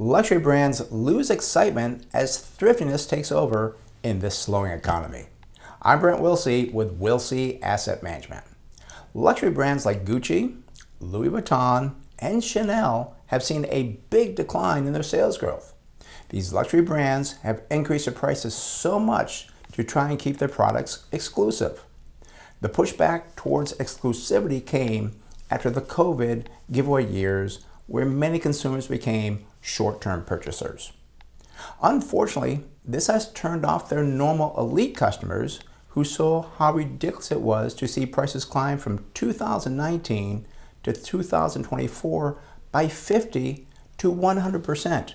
luxury brands lose excitement as thriftiness takes over in this slowing economy. I'm Brent Wilsey with Wilsey Asset Management. Luxury brands like Gucci, Louis Vuitton, and Chanel have seen a big decline in their sales growth. These luxury brands have increased their prices so much to try and keep their products exclusive. The pushback towards exclusivity came after the COVID giveaway years, where many consumers became short-term purchasers. Unfortunately, this has turned off their normal elite customers who saw how ridiculous it was to see prices climb from 2019 to 2024 by 50 to 100%.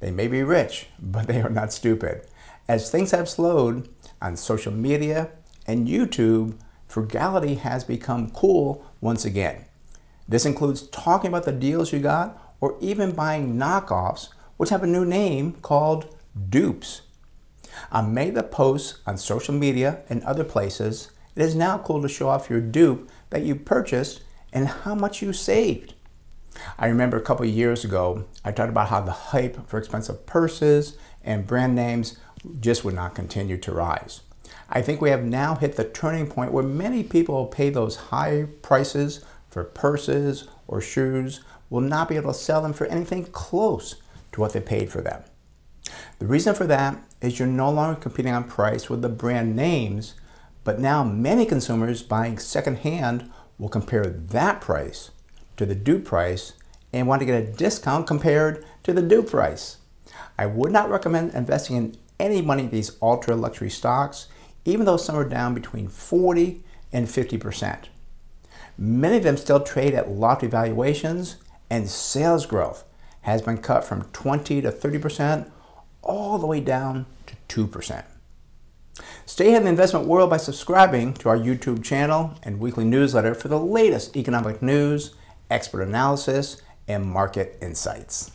They may be rich, but they are not stupid, as things have slowed on social media and YouTube. Frugality has become cool once again. This includes talking about the deals you got or even buying knockoffs, which have a new name called dupes. I made the posts on social media and other places. It is now cool to show off your dupe that you purchased and how much you saved. I remember a couple of years ago, I talked about how the hype for expensive purses and brand names just would not continue to rise. I think we have now hit the turning point where many people who pay those high prices for purses or shoes will not be able to sell them for anything close to what they paid for them. The reason for that is you're no longer competing on price with the brand names, but now many consumers buying secondhand will compare that price to the dupe price and want to get a discount compared to the dupe price. I would not recommend investing in any money in these ultra luxury stocks, even though some are down between 40 and 50%. Many of them still trade at lofty valuations, and sales growth has been cut from 20 to 30% all the way down to 2%. Stay ahead in the investment world by subscribing to our YouTube channel and weekly newsletter for the latest economic news, expert analysis, and market insights.